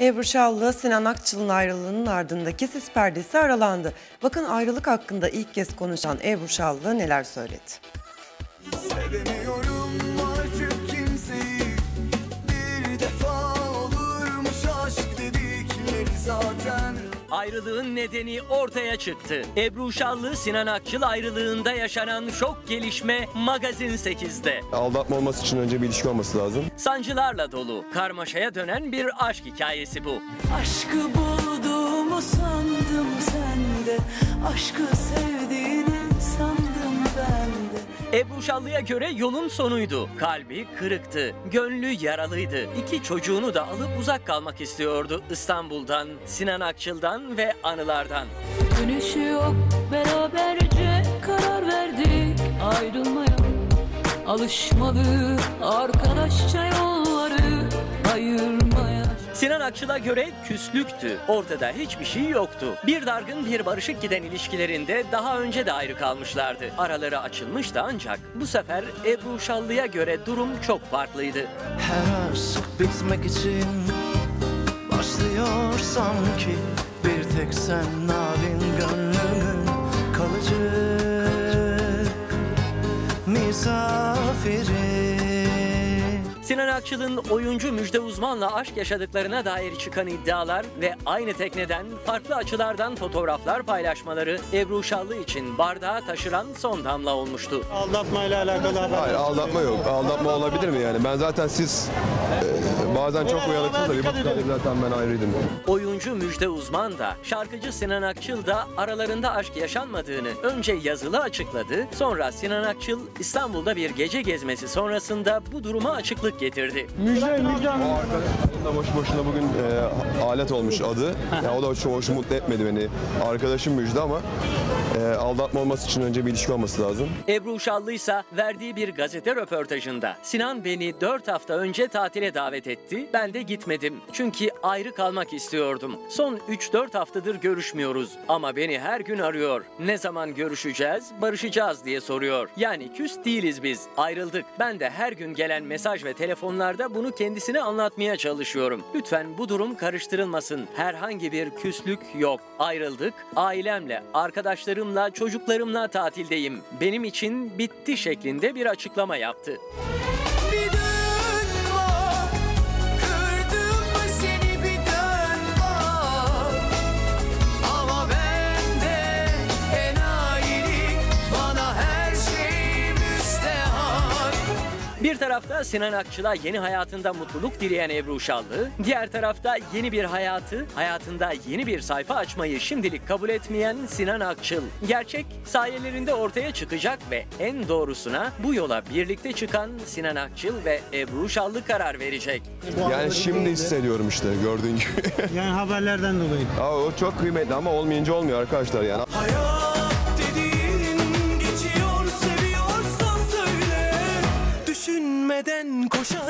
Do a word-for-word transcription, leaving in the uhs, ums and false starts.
Ebru Şallı, Sinan Akçıl'ın ayrılığının ardındaki sis perdesi aralandı. Bakın ayrılık hakkında ilk kez konuşan Ebru Şallı neler söyledi. Sevemiyorum artık kimseyi, bir defa olurmuş aşk dedikleri zaten. Ayrılığın nedeni ortaya çıktı. Ebru Şallı, Sinan Akçıl ayrılığında yaşanan şok gelişme Magazin sekiz'de. Aldatma olması için önce bir ilişki olması lazım. Sancılarla dolu, karmaşaya dönen bir aşk hikayesi bu. Aşkı bulduğumu sandım sende, aşkı sevdiğini sandım bende. Ebru Şallı'ya göre yolun sonuydu. Kalbi kırıktı, gönlü yaralıydı. İki çocuğunu da alıp uzak kalmak istiyordu İstanbul'dan, Sinan Akçıl'dan ve anılardan. Dönüşü yok, beraberce karar verdik ayrılmaya. Alışmalı arkadaşça yolları ayırmaya. Sinan Akçıl'a göre küslüktü. Ortada hiçbir şey yoktu. Bir dargın bir barışık giden ilişkilerinde daha önce de ayrı kalmışlardı. Araları açılmıştı ancak bu sefer Ebru Şallı'ya göre durum çok farklıydı. Her aşk bitmek için başlıyor sanki. Bir tek sen narin gönlümün kalıcı misafiri. Sinan Akçıl'ın oyuncu Müjde Uzman'la aşk yaşadıklarına dair çıkan iddialar ve aynı tekneden farklı açılardan fotoğraflar paylaşmaları Ebru Şallı için bardağa taşıran son damla olmuştu. Aldatmayla alakalı haber. Hayır, aldatma yok. Aldatma olabilir mi yani? Ben zaten siz e, bazen çok uyanıksınız da bir bakıyorum zaten ben ayrıydım. Oyuncu Müjde Uzman da şarkıcı Sinan Akçıl da aralarında aşk yaşanmadığını önce yazılı açıkladı. Sonra Sinan Akçıl İstanbul'da bir gece gezmesi sonrasında bu duruma açıklık getirdi. Müjde, Müjde Hanım. Boş boşuna bugün e, alet olmuş adı. Yani o da çok hoş, mutlu etmedi beni. Arkadaşım Müjde ama e, aldatma olması için önce bir ilişki olması lazım. Ebru Şallı ise verdiği bir gazete röportajında Sinan beni dört hafta önce tatile davet etti. Ben de gitmedim. Çünkü ayrı kalmak istiyordum. Son üç dört haftadır görüşmüyoruz. Ama beni her gün arıyor. Ne zaman görüşeceğiz, barışacağız diye soruyor. Yani küs değiliz biz. Ayrıldık. Ben de her gün gelen mesaj ve telefonlarda bunu kendisine anlatmaya çalışıyorum. Lütfen bu durum karıştırılmasın. Herhangi bir küslük yok. Ayrıldık. Ailemle, arkadaşlarımla, çocuklarımla tatildeyim. Benim için bitti şeklinde bir açıklama yaptı. Bir tarafta Sinan Akçıl'a yeni hayatında mutluluk dileyen Ebru Şallı, diğer tarafta yeni bir hayatı, hayatında yeni bir sayfa açmayı şimdilik kabul etmeyen Sinan Akçıl. Gerçek sayelerinde ortaya çıkacak ve en doğrusuna bu yola birlikte çıkan Sinan Akçıl ve Ebru Şallı karar verecek. Yani şimdi hissediyorum işte gördüğün gibi. Yani haberlerden dolayı. Aa, o çok kıymetli ama olmayınca olmuyor arkadaşlar yani. Hayat! Neden koşan